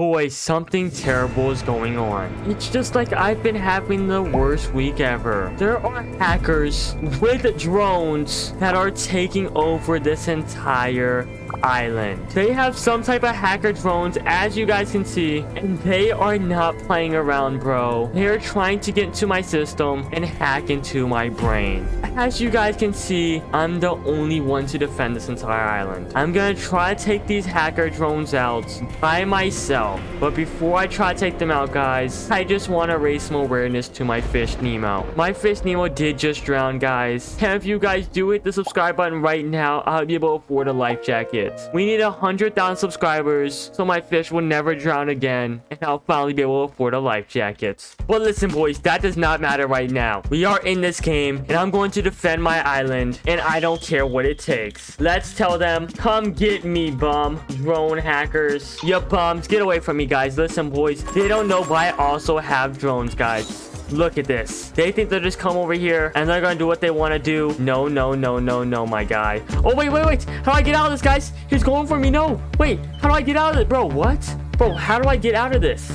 Boy, something terrible is going on. It's just like I've been having the worst week ever. There are hackers with drones that are taking over this entire island. They have some type of hacker drones, as you guys can see, and they are not playing around, bro. They are trying to get into my system and hack into my brain. As you guys can see, I'm the only one to defend this entire island. I'm gonna try to take these hacker drones out by myself, but before I try to take them out, guys, I just want to raise some awareness to my fish Nemo. My fish Nemo did just drown, guys, and if you guys do hit the subscribe button right now, I'll be able to afford a life jacket. We need 100,000 subscribers so my fish will never drown again, and I'll finally be able to afford a life jacket. But listen, boys, that does not matter right now. We are in this game, and I'm going to defend my island, and I don't care what it takes. Let's tell them, come get me, bum. Drone hackers. You bums, get away from me, guys. Listen, boys, they don't know, but I also have drones, guys. Look at this. They think they'll just come over here and they're gonna do what they want to do. No, no, no, no, no, my guy. Oh, wait, wait, wait. How do I get out of this, guys? He's going for me. No, wait. How do I get out of it, bro? What? Bro, how do I get out of this?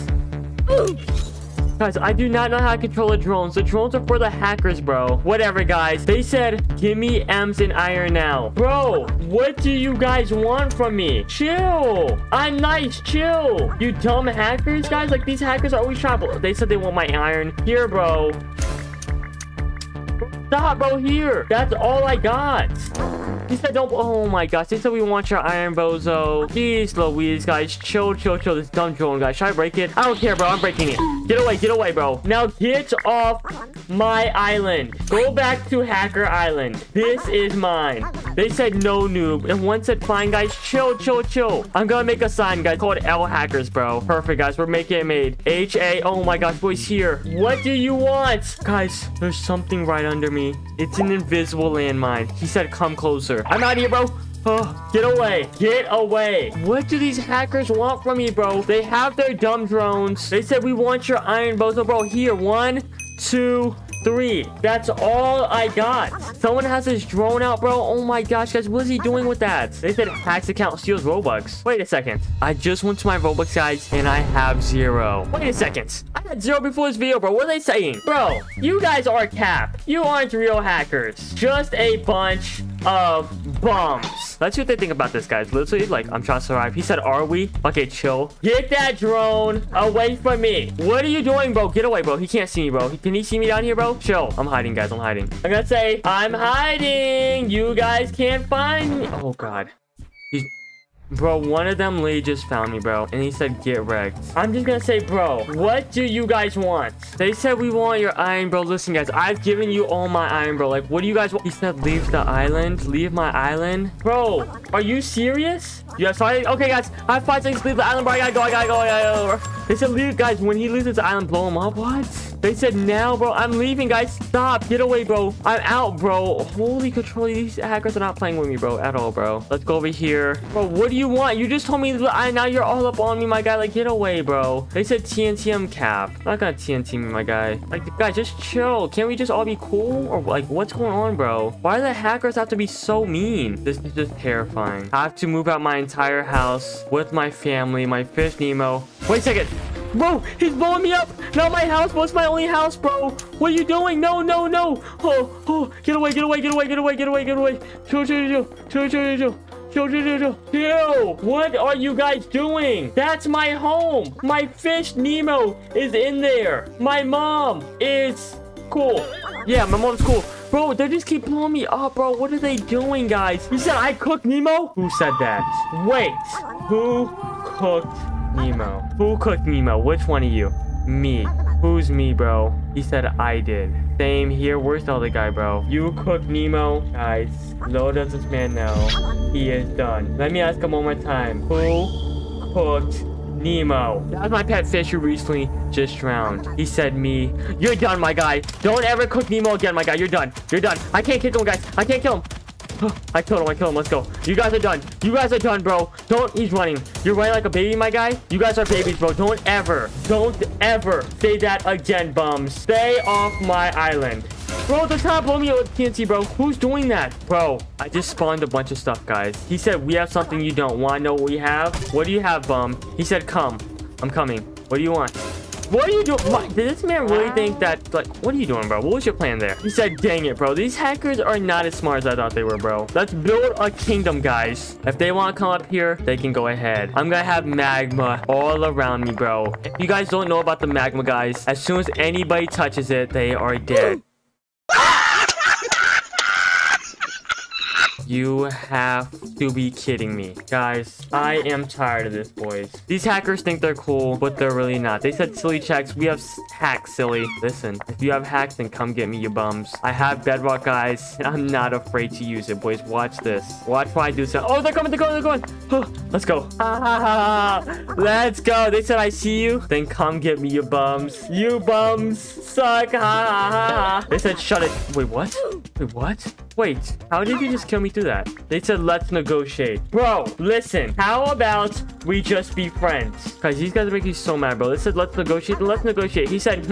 Guys, I do not know how to control the drones. The drones are for the hackers, bro. Whatever, guys. They said, give me M's and iron now. Bro, what do you guys want from me? Chill. I'm nice. Chill. You dumb hackers, guys. Like, these hackers are always trying to... They said they want my iron. Here, bro. Stop, bro. Here. That's all I got. He said don't... Oh my gosh, they said we want your iron, bozo. Jeez Louise, guys. Chill, chill, chill. This dumb drone, guys. Should I break it? I don't care, bro. I'm breaking it. Get away, bro. Now get off my island. Go back to Hacker Island. This is mine. They said no, noob. And one said fine, guys. Chill, chill, chill. I'm gonna make a sign, guys, called L Hackers, bro. Perfect, guys. We're making it made. H-A. Oh my gosh, boys, here. What do you want? Guys, there's something right under me. It's an invisible landmine. He said come closer. I'm out of here, bro. Oh, get away. Get away. What do these hackers want from me, bro? They have their dumb drones. They said we want your iron, bozo, bro. Here, 1, 2, 3. That's all I got. Someone has his drone out, bro. Oh my gosh, guys, what is he doing with that? They said hacks account steals Robux. Wait a second. I just went to my Robux, guys, and I have 0. Wait a second. I had 0 before this video, bro. What are they saying? Bro, you guys are cap. You aren't real hackers. Just a bunch of bombs. Let's see what they think about this, guys. Literally, like, I'm trying to survive. He said, are we? Okay, chill. Get that drone away from me. What are you doing, bro? Get away, bro. He can't see me, bro. Can he see me down here, bro? Chill. I'm hiding, guys. I'm hiding. I'm gonna say, I'm hiding. You guys can't find me. Oh, God. Bro, one of them Lee just found me, bro, and he said get wrecked. I'm just gonna say, bro, what do you guys want? They said we want your iron, bro. Listen, guys, I've given you all my iron, bro. Like, what do you guys want? He said leave the island. Leave my island, bro. Are you serious? Yes, I... Okay, guys, I have 5 seconds to leave the island, bro. I gotta go. I gotta go. They said leave, guys. When he leaves this island, blow him up. What? They said now, bro. I'm leaving, guys. Stop. Get away, bro. I'm out, bro. Holy control. These hackers are not playing with me, bro, at all, bro. Let's go over here. Bro, what do you want? You just told me now you're all up on me, my guy. Like, get away, bro. They said TNT. I'm cap. I'm not gonna TNT me, my guy. Like, guys, just chill. Can't we just all be cool? Or, like, what's going on, bro? Why do the hackers have to be so mean? This is just terrifying. I have to move out my entire house with my family, my fish Nemo. Wait a second. Bro, he's blowing me up. Not my house. What's my only house, bro? What are you doing? No, no, no. Oh, oh. Get away, get away, get away, get away, get away, get away. Chill, chill, chill, chill, chill, chill. Yo, what are you guys doing? That's my home. My fish Nemo is in there. My mom is cool. Yeah, my mom's cool. Bro, they just keep blowing me up, bro. What are they doing, guys? You said I cooked Nemo? Who said that? Wait, who cooked Nemo? Who cooked Nemo? Which one of you? Me. Who's me, bro? He said I did. Same here. Where's the other guy, bro? You cooked Nemo. Guys, little does this man know, he is done. Let me ask him one more time. Who cooked Nemo? That was my pet fish who recently just drowned. He said me. You're done, my guy. Don't ever cook Nemo again, my guy. You're done. You're done. I can't kill him, guys. I can't kill him. I killed him. I killed him. Let's go. You guys are done. You guys are done, bro. Don't... He's running. You're running like a baby, my guy. You guys are babies, bro. Don't ever say that again, bums. Stay off my island. Bro, they're trying to blow me up with TNT, bro. Who's doing that? Bro, I just spawned a bunch of stuff, guys. He said, we have something you don't want. Know what we have? What do you have, bum? He said, come. I'm coming. What do you want? What are you doing? What? Did this man really think that, like, what are you doing, bro? What was your plan there? He said, dang it, bro. These hackers are not as smart as I thought they were, bro. Let's build a kingdom, guys. If they want to come up here, they can go ahead. I'm going to have magma all around me, bro. If you guys don't know about the magma, guys, as soon as anybody touches it, they are dead. You have to be kidding me, guys. I am tired of this, boys. These hackers think they're cool, but they're really not. They said silly checks. We have hacks, silly. Listen, if you have hacks, then come get me, you bums. I have bedrock, guys, and I'm not afraid to use it, boys. Watch this. Watch what I do. So, oh, they're coming, they're going, they're going. Oh, let's go. Let's go. They said I see you, then come get me, you bums. You bums suck. They said shut it. Wait, what? Wait, what? Wait, how did you just kill me? Do that. They said let's negotiate, bro. Listen, how about we just be friends, guys? These guys are making me so mad, bro. They said let's negotiate, let's negotiate. He said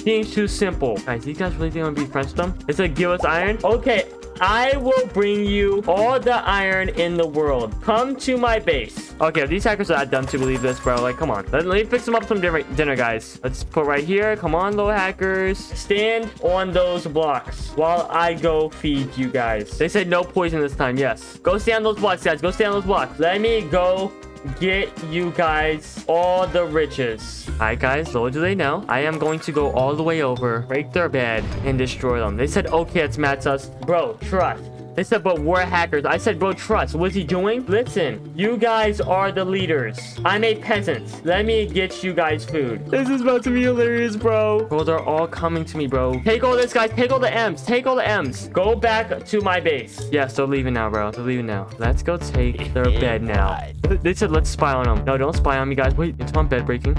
seems too simple, guys. These guys really think I'm gonna be friends with them. They said give us iron. Okay, I will bring you all the iron in the world. Come to my base. Okay, these hackers are that dumb to believe this, bro. Like, come on. Let me fix them up some dinner, guys. Let's put right here. Come on, little hackers. Stand on those blocks while I go feed you guys. They said no poison this time. Yes. Go stand on those blocks, guys. Go stand on those blocks. Let me go get you guys all the riches. All right, guys, little do they know, I am going to go all the way over, break their bed, and destroy them. They said okay, it's match us, bro, trust. They said but we're hackers. I said bro, trust. What's he doing? Listen, you guys are the leaders. I'm a peasant. Let me get you guys food. This is about to be hilarious, bro. They're all coming to me, bro. Take all this, guys. Take all the M's. Take all the M's. Go back to my base. Yes, they're leaving now, bro. They're leaving now. Let's go take their bed now. They said let's spy on them. No, don't spy on me, guys. Wait, it's on bed breaking.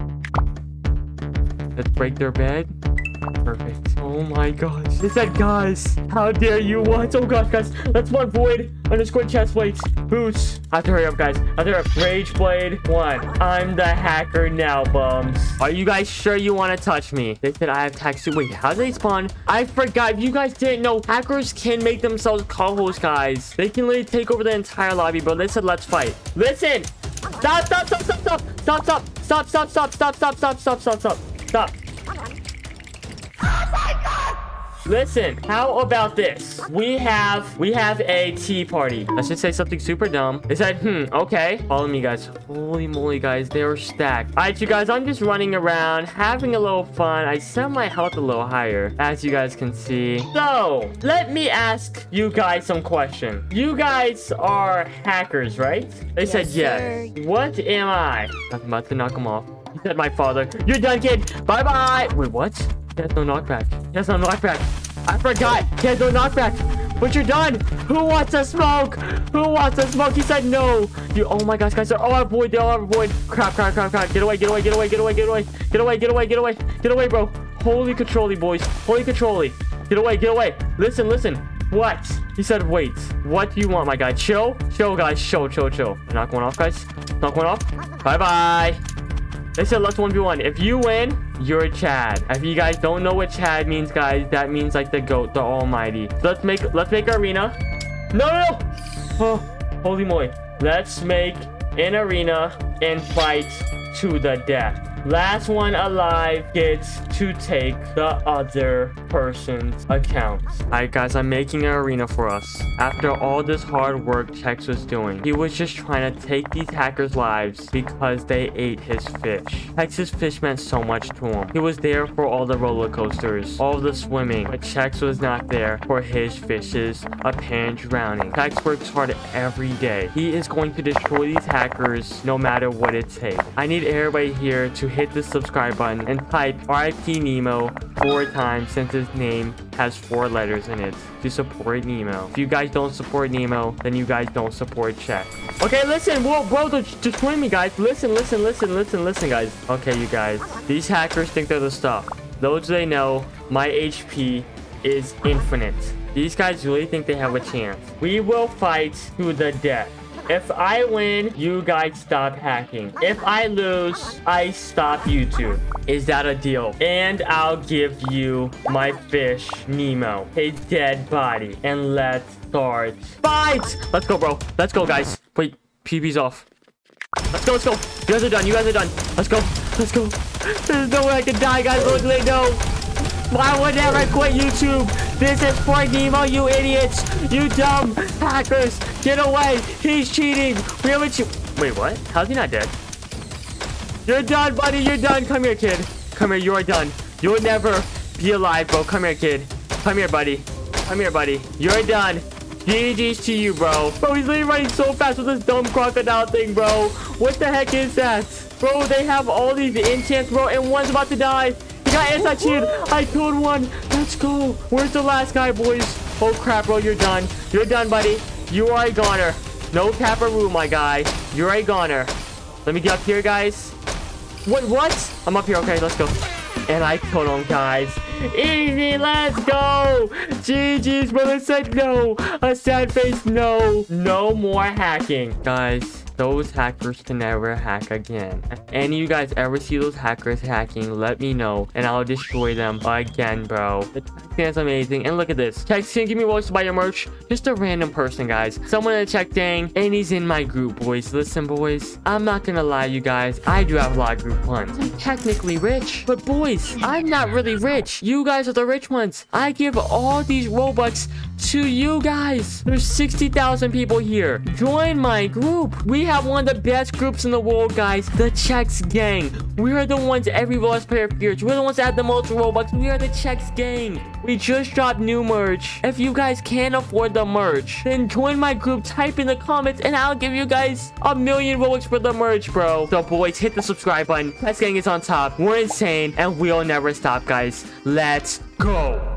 Let's break their bed. Perfect. Oh my gosh. They said, guys, how dare you want? Oh gosh, guys. That's one void underscore chest plates. Boots. I have to hurry up, guys. I have to hurry up. Rage blade one. I'm the hacker now, bums. Are you guys sure you want to touch me? They said I have tax suit. Wait, how do they spawn? I forgot. If you guys didn't know, hackers can make themselves co-hosts, guys. They can literally take over the entire lobby, bro. They said let's fight. Listen. Stop, stop, stop, stop, stop. Stop, stop, stop, stop, stop, stop, stop, stop, stop, stop, stop. Stop. Listen, how about this? We have a tea party. I should say something super dumb. They said, okay. Follow me, guys. Holy moly, guys. They were stacked. All right, you guys, I'm just running around, having a little fun. I set my health a little higher, as you guys can see. So, let me ask you guys some question. You guys are hackers, right? They said, yes. Sir. What am I? I'm about to knock them off. He said, my father. You're done, kid. Bye-bye. Wait, what? He has no knockback. He has no knockback. I forgot. He has no knockback. But you're done. Who wants to smoke? Who wants to smoke? He said no. You. Oh my gosh, guys. They're all out of void. They're all out of void. Crap, crap, crap, crap. Get away, get away, get away, get away, get away. Get away, get away, get away. Get away, bro. Holy controlly, boys. Holy controlly. Get away, get away. Listen, listen. What? He said, wait. What do you want, my guy? Chill. Chill, guys. Chill, chill, chill. Knock one off, guys. Knock one off. Bye-bye. They said let's 1v1. If you win, you're a Chad. If you guys don't know what Chad means, guys, that means like the goat, the almighty. Let's make arena. No, no, no. Oh, holy moly. Let's make an arena and fight to the death. Last one alive gets to take the other person's account. All right, guys, I'm making an arena for us. After all this hard work Chex was doing, he was just trying to take these hackers' lives because they ate his fish. Chex's fish meant so much to him. He was there for all the roller coasters, all the swimming, but Chex was not there for his fish's apparent drowning. Chex works hard every day. He is going to destroy these hackers no matter what it takes. I need everybody here to hit the subscribe button and type RIP Nemo 4 times since his name has 4 letters in it to support Nemo. If you guys don't support Nemo, then you guys don't support Chex. Okay, listen, whoa, bro, just join me, guys. Listen, listen, listen, listen, listen, guys. Okay, you guys, these hackers think they're the stuff. Though they know my HP is infinite. These guys really think they have a chance. We will fight to the death. If I win, you guys stop hacking. If I lose, I stop YouTube. Is that a deal? And I'll give you my fish, Nemo, a dead body. And let's start fight. Let's go, bro. Let's go, guys. Wait, PB's off. Let's go. You guys are done. You guys are done. Let's go. Let's go. There's no way I can die, guys. Literally, no. Why would I quit YouTube? This is for Nemo, you idiots. You dumb hackers. Get away. He's cheating. Where would you? Wait, what? How's he not dead? You're done, buddy. You're done. Come here, kid. Come here. You're done. You'll never be alive, bro. Come here, kid. Come here, buddy. Come here, buddy. You're done. GG's to you, bro. Bro, he's literally running so fast with this dumb crocodile thing, bro. What the heck is that? Bro, they have all these enchants, bro, and one's about to die. He got anti-cheated. I killed one. Let's go. Where's the last guy, boys? Oh, crap, bro. You're done. You're done, buddy. You are a goner. No caparoo, my guy. You're a goner. Let me get up here, guys. What? I'm up here. Okay, let's go. And I killed him, guys. Easy, let's go. GG's, brother said no. A sad face, no. No more hacking. Guys, those hackers can never hack again. If any of you guys ever see those hackers hacking, let me know. And I'll destroy them again, bro. The check-in is amazing. And look at this. Chex, can you give me Robux to buy your merch? Just a random person, guys. Someone in the check-in. And he's in my group, boys. Listen, boys. I'm not gonna lie, you guys. I do have a lot of group funds. I'm technically rich. But, boys, I'm not really rich. You guys are the rich ones. I give all these Robux to you guys. There's 60,000 people here. Join my group. We have one of the best groups in the world, guys. The Chex gang. We are the ones every Robux player fears. We're the ones that have the most Robux. We are the Chex gang. We just dropped new merch. If you guys can't afford the merch, then join my group. Type in the comments and I'll give you guys 1,000,000 Robux for the merch, bro. So, boys, hit the subscribe button. Chex gang is on top. We're insane and we'll never stop, guys. Let's go.